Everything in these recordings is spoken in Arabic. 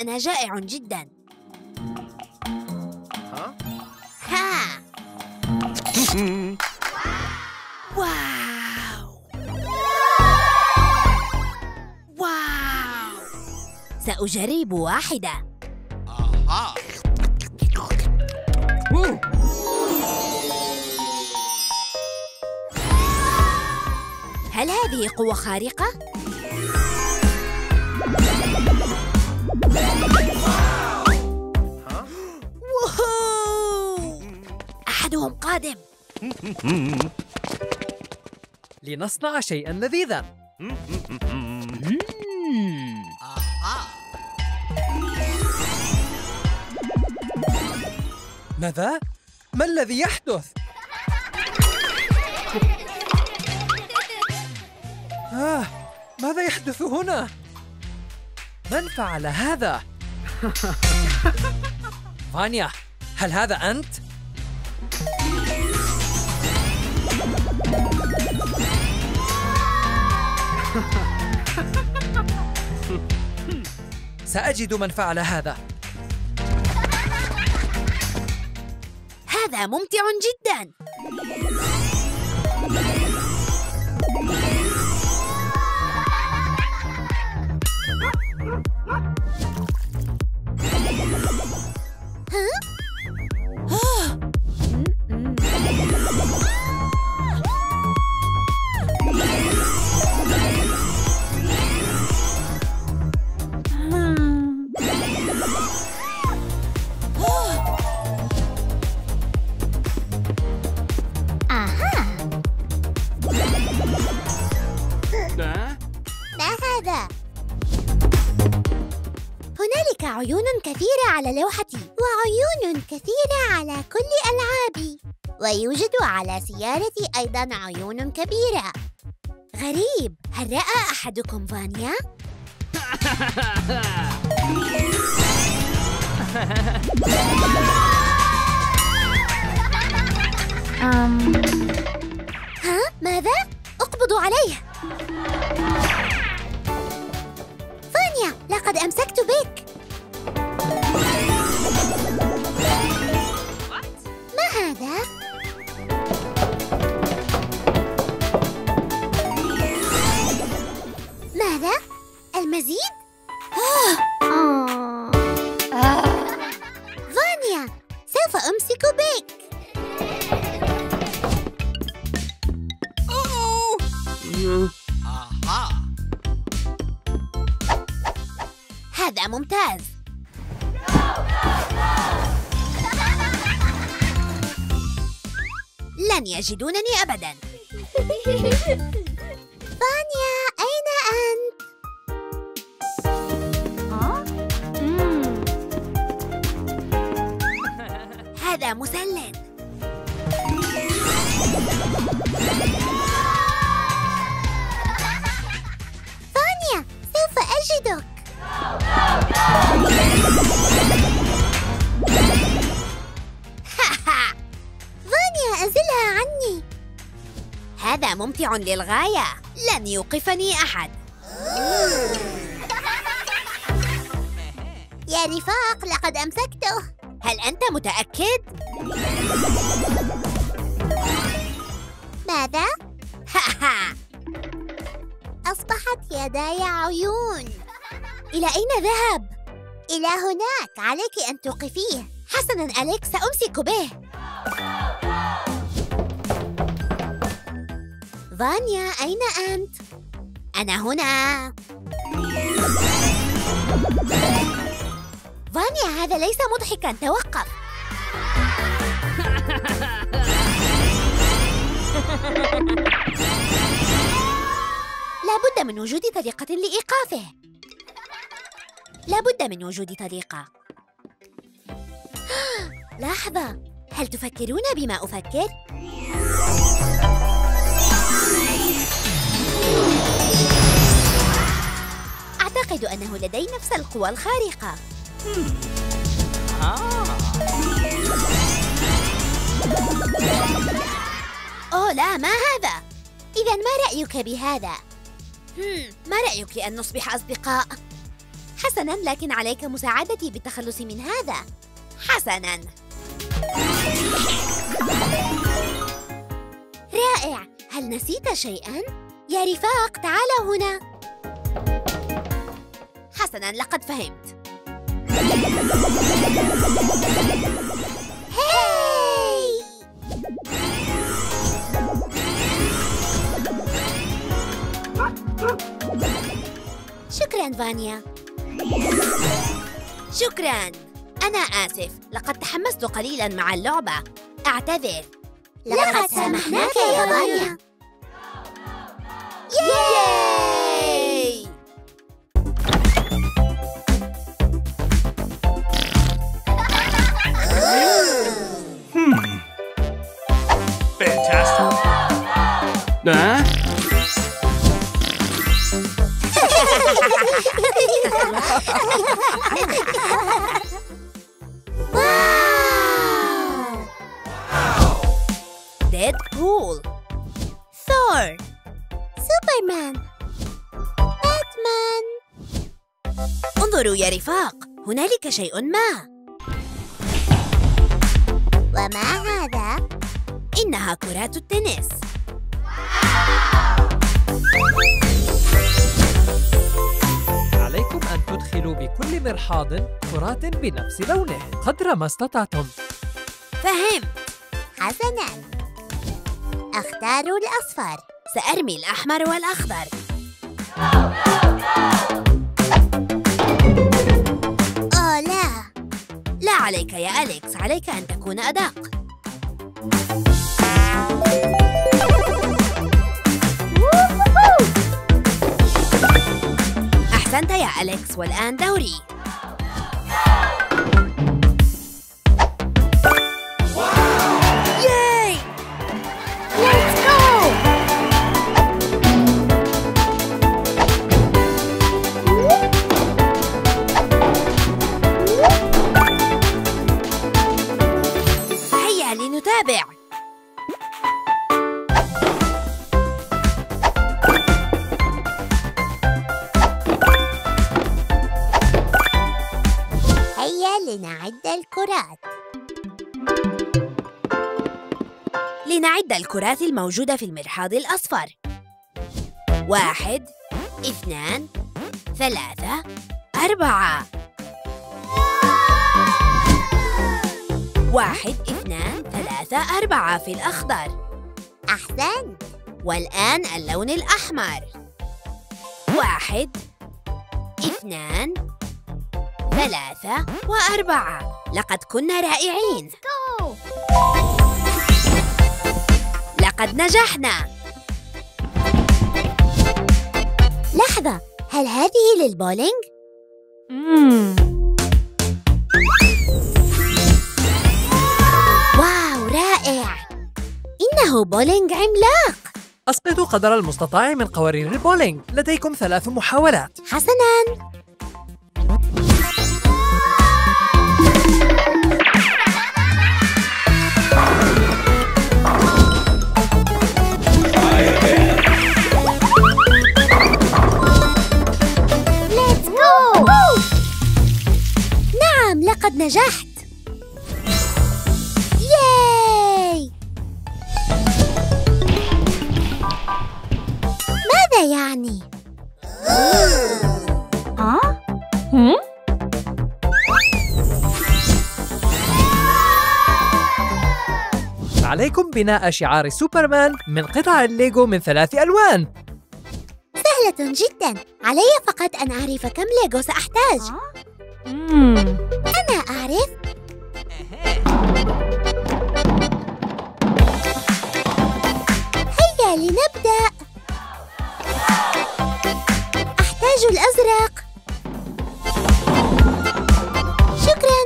أنا جائع جدا. ها؟ ها. واو. واو. سأجرب واحدة. أها. هل هذه قوة خارقة؟ أحدهم قادم. لنصنع شيئاً لذيذاً. ماذا؟ ما الذي يحدث؟ ماذا يحدث هنا؟ من فعل هذا؟ فانيا، هل هذا أنت؟ سأجد من فعل هذا. هذا ممتع جدا. عيون كثيرة على لوحتي، وعيون كثيرة على كل ألعابي، ويوجد على سيارتي أيضاً عيون كبيرة. غريب، هل رأى أحدكم فانيا؟ ها؟ ماذا؟ أقبض عليه. فانيا، لقد أمسكت بك. هذا؟ ماذا؟ المزيد؟ فانيا، سوف أمسك بك. هذا ممتاز. لن يجدونني أبداً. فانيا، أين أنت؟ هذا مسلٍ. فانيا، سوف أجدك. أزلها عني. هذا ممتع للغاية، لن يوقفني أحد. يا رفاق، لقد أمسكته. هل أنت متأكد؟ ماذا؟ أصبحت يداي عيون. إلى أين ذهب؟ إلى هناك، عليك أن توقفيه. حسناً أليكس، سأمسك به. فانيا، أين أنت؟ أنا هنا. فانيا، هذا ليس مضحكاً، توقف. لابد من وجود طريقة لإيقافه. لابد من وجود طريقة. لحظة، هل تفكرون بما أفكر؟ أعتقد أنه لدي نفس القوى الخارقة. أوه لا، ما هذا؟ إذا ما رأيك بهذا؟ ما رأيك أن نصبح أصدقاء؟ حسناً، لكن عليك مساعدتي بالتخلص من هذا. حسناً. رائع. هل نسيت شيئاً؟ يا رفاق، تعال هنا. حسناً، لقد فهمت. هاي! شكراً فانيا. شكراً. أنا آسف، لقد تحمست قليلاً مع اللعبة. أعتذر. لقد سامحناك يا فانيا. ياي! Fantastic. Wow! Deadpool, Thor, سوبرمان، باتمان. انظروا يا رفاق، هنالك شيء ما. وما هذا؟ إنها كرات التنس. عليكم أن تدخلوا بكل مرحاض كرات بنفس لونه قدر ما استطعتم. فهمت. حسناً، أختار الأصفر. سأرمي الأحمر والأخضر. أوه لا، لا عليك يا أليكس، عليك أن تكون أدق. أحسنت يا أليكس، والآن دوري. ياي! Let's go! هيا لنتابع. لنعد الكرات الموجودة في المرحاض الأصفر. 1 2 3 4. 1 2 3 4 في الأخضر. أحسنت. والآن اللون الأحمر. 1 2 3 4. لقد كنا رائعين. لقد نجحنا. لحظة، هل هذه للبولينج؟ واو، رائع. إنه بولينج عملاق. أسقطوا قدر المستطاع من قوارير البولينج. لديكم 3 محاولات. حسناً. لقد نجحت. ياي! ماذا يعني؟ عليكم بناء شعار سوبرمان من قطع الليجو من 3 ألوان. سهلة جدا، علي فقط أن أعرف كم ليجو سأحتاج. أنا أعرف. هيا لنبدأ. أحتاج الأزرق. شكراً.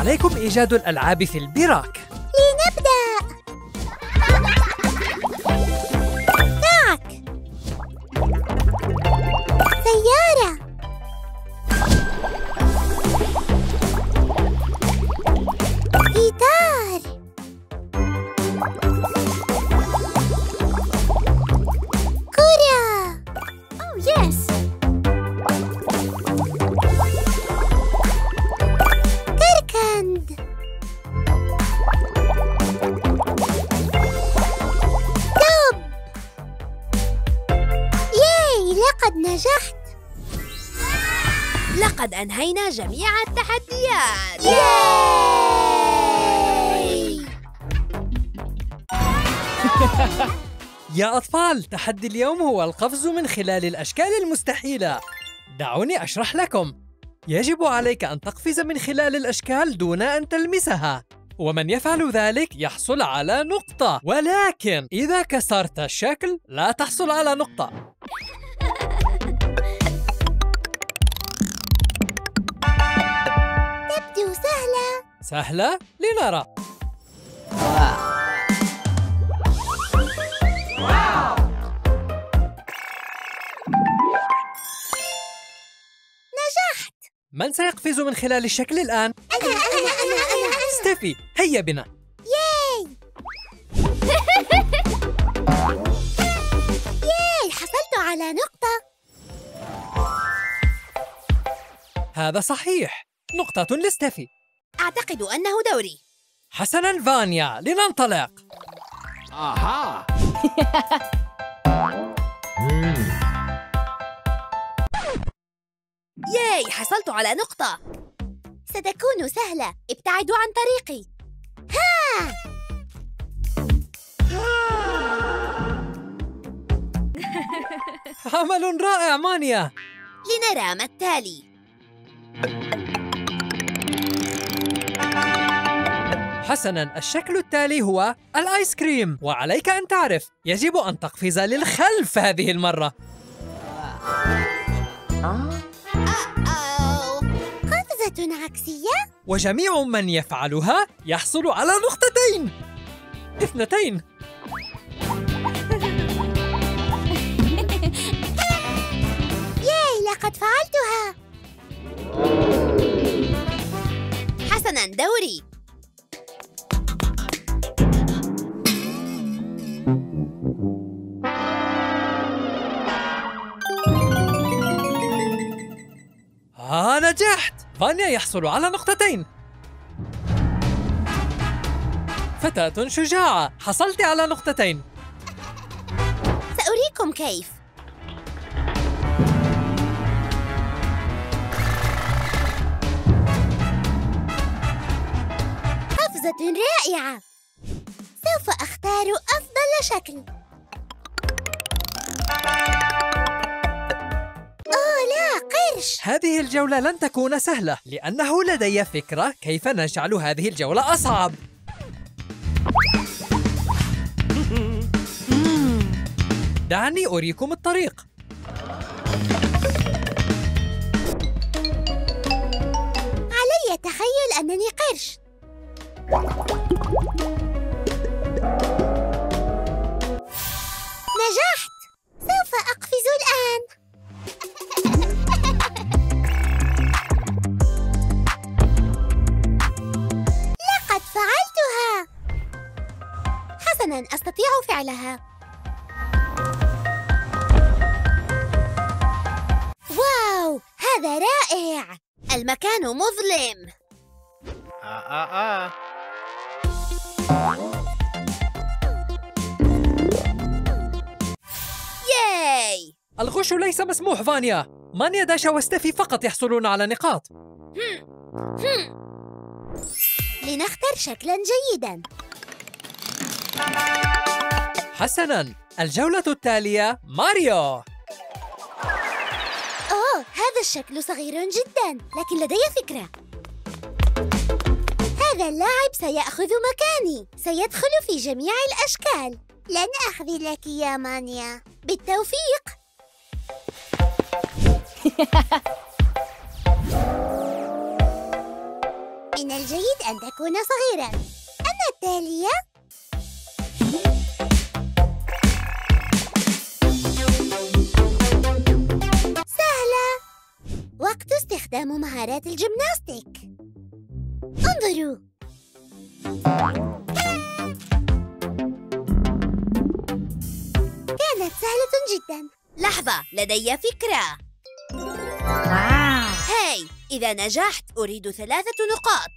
عليكم إيجاد الألعاب في البراك. لنبدأ. داك. سيارة. جيتار. كرة. Oh yes. نجحت! لقد أنهينا جميع التحديات! ياي! يا أطفال، تحدي اليوم هو القفز من خلال الأشكال المستحيلة. دعوني أشرح لكم. يجب عليك أن تقفز من خلال الأشكال دون أن تلمسها، ومن يفعل ذلك يحصل على نقطة، ولكن إذا كسرت الشكل لا تحصل على نقطة. سهلة. سهلة؟ لنرى. واو. نجحت. من سيقفز من خلال الشكل الآن؟ أنا. ستيفي، هيا بنا. ياي. ياي، حصلت على نقطة. هذا صحيح. نقطة لستيفي. أعتقد أنه دوري. حسناً فانيا، لننطلق. آها. ياي، حصلت على نقطة. ستكون سهلة، ابتعدوا عن طريقي. ها. عمل رائع مانيا. لنرى ما التالي. حسناً، الشكل التالي هو الآيس كريم، وعليك أن تعرف، يجب أن تقفز للخلف هذه المرة. قفزة عكسية؟ وجميع من يفعلها يحصل على نقطتين. 2. ياي، لقد فعلتها. حسناً، دوري. نجحت! فانيا يحصل على نقطتين. فتاة شجاعة، حصلت على نقطتين. سأريكم كيف. قفزة رائعة. سوف أختار أفضل شكل. لا، قرش. هذه الجولة لن تكون سهلة، لأنه لدي فكرة كيف نجعل هذه الجولة أصعب. دعني أريكم الطريق. علي تخيل أنني قرش. نجحت. سوف أقفز الآن. لقد فعلتها. حسناً، أستطيع فعلها. واو، هذا رائع. المكان مظلم. ياي! الغش ليس مسموح فانيا. مانيا، داشا وستيفي فقط يحصلون على نقاط. لنختار شكلاً جيداً. حسناً، الجولة التالية ماريو. أوه، هذا الشكل صغير جداً، لكن لدي فكرة. هذا اللاعب سيأخذ مكاني، سيدخل في جميع الأشكال. لن أخذلك يا مانيا. بالتوفيق. من الجيد أن تكون صغيراً. أما التالية؟ سهلة! وقت استخدام مهارات الجيمناستيك. انظروا! كانت سهلة جداً. لحظة، لدي فكرة. هاي، إذا نجحت أريد 3 نقاط.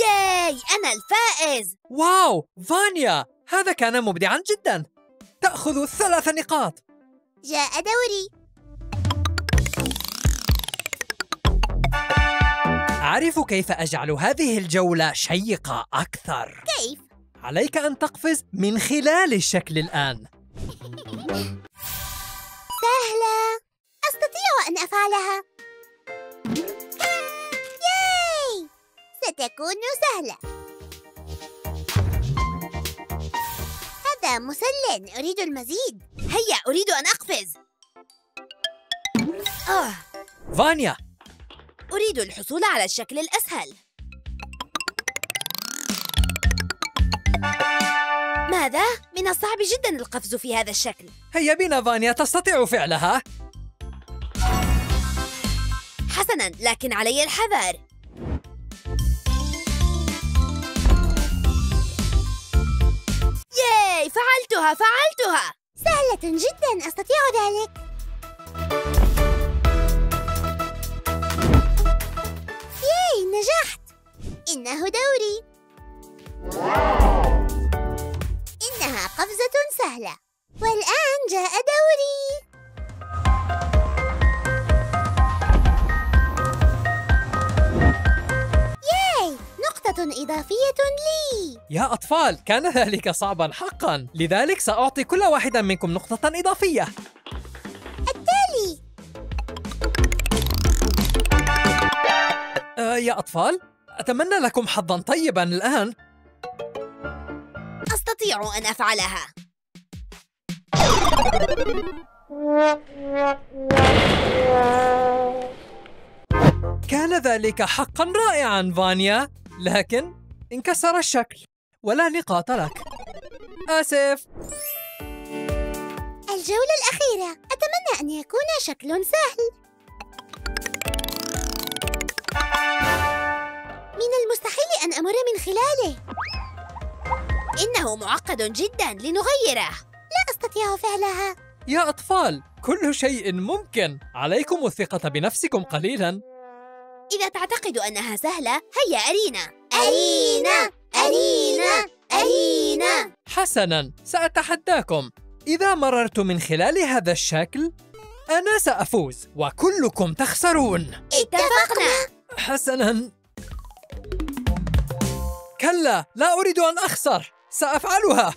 ياي، أنا الفائز. واو، فانيا، هذا كان مبدعاً جداً. تأخذ 3 نقاط. جاء دوري. أعرف كيف أجعل هذه الجولة شيقة أكثر. كيف؟ عليك أن تقفز من خلال الشكل الآن. سهلة! أستطيع أن أفعلها. ياي! ستكون سهلة. هذا مسلٍ، أريد المزيد. هيا، أريد أن أقفز. فانيا! أريد الحصول على الشكل الأسهل. ماذا؟ من الصعب جداً القفز في هذا الشكل. هيا بنا فانيا، تستطيع فعلها. حسناً، لكن علي الحذر. ياي، فعلتها فعلتها. سهلة جداً، أستطيع ذلك. ياي، نجحت. إنه دوري. إنها قفزة سهلة. والآن جاء دوري. ياي! نقطة إضافية لي. يا أطفال، كان ذلك صعبا حقا، لذلك سأعطي كل واحدا منكم نقطة إضافية. التالي. يا أطفال، أتمنى لكم حظا طيبا الآن. أستطيع أن أفعلها. كان ذلك حقاً رائعاً فانيا، لكن انكسر الشكل ولا نقاط لك. آسف. الجولة الأخيرة، أتمنى أن يكون شكل سهل. من المستحيل أن أمر من خلاله. إنه معقد جداً، لنغيره. لا أستطيع فعلها. يا أطفال، كل شيء ممكن. عليكم الثقة بنفسكم قليلاً. إذا تعتقد أنها سهلة، هيا أرينا. أرينا أرينا أرينا. حسناً، سأتحداكم. إذا مررت من خلال هذا الشكل، أنا سأفوز وكلكم تخسرون. اتفقنا. حسناً. كلا، لا أريد أن أخسر. سأفعلها.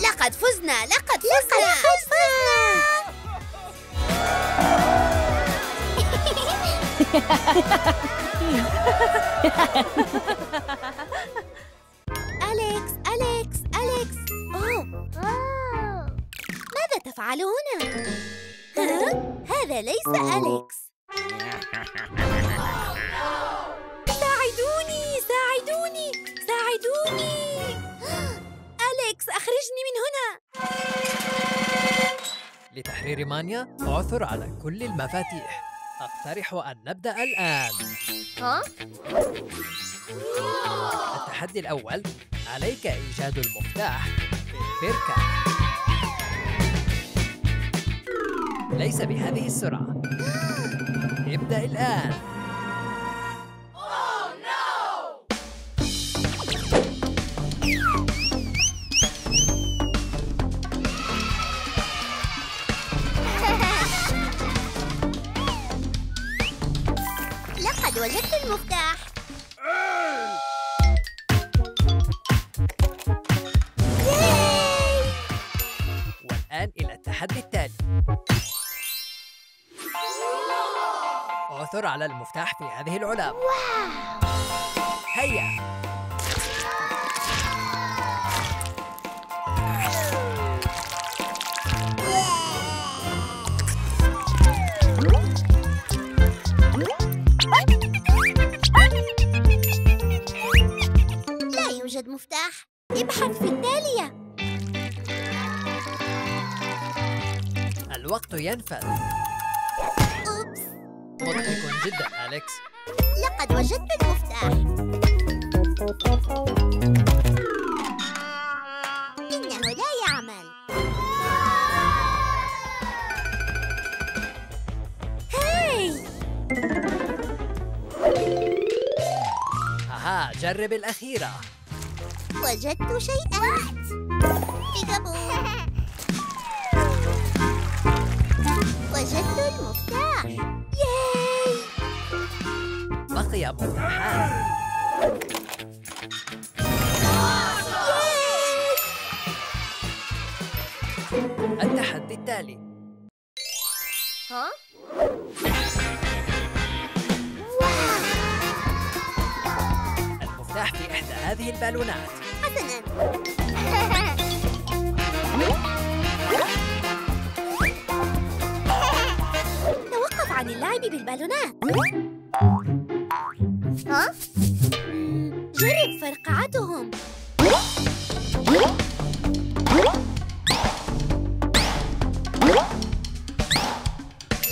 لقد فزنا لقد فزنا. أليكس، أليكس. ماذا تفعل هنا؟ هذا ليس أليكس. ساعدوني ساعدوني ساعدوني. أليكس، أخرجني من هنا. لتحرير مانيا، عثر على كل المفاتيح. أقترح أن نبدأ الآن. التحدي الأول، عليك إيجاد المفتاح في البركة. ليس بهذه السرعة. ابدأ الآن. لقد وجدت المفتاح. العثور على المفتاح في هذه العلب. هيا. لا يوجد مفتاح. ابحث في التالية. الوقت ينفذ. أوبس. مضحك جدا أليكس. لقد وجدت المفتاح. إنه لا يعمل. هاي. هاها، جرب الأخيرة. وجدت شيئا. بيكابو. وجدت المفتاح. ياي! بقي مفتاحان. التحدي التالي. ها؟ المفتاح في إحدى هذه البالونات. حسناً. عن اللعب بالبالونات. ها؟ جرب فرقعتهم.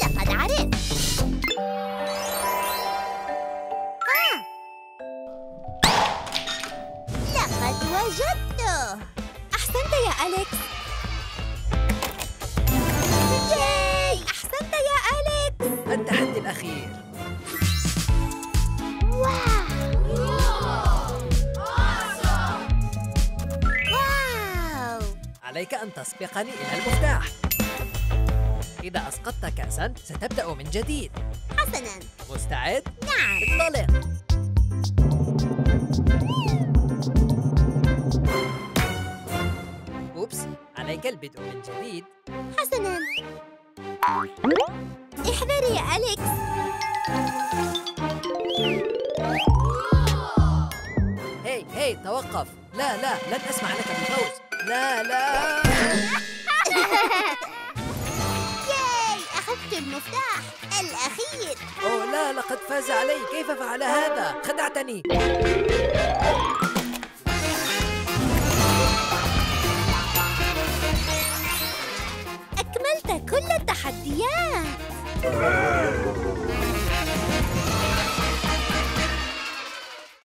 لقد عرفت. لقد وجدته. أحسنت يا أليكس. ياي! أحسنت يا أليكس. التحدي الأخير. واو. عليك أن تسبقني إلى المفتاح. إذا أسقطت كأساً ستبدأ من جديد. حسناً. مستعد؟ نعم. انطلق. أوبس، عليك البدء من جديد. حسناً. احذري يا أليكس. هي توقف. لا لن أسمح لك بالفوز. لا ياي! أخذت المفتاح الأخير. أوه لا، لقد فاز علي. كيف فعل هذا؟ خدعتني. أكملت كل التحديات.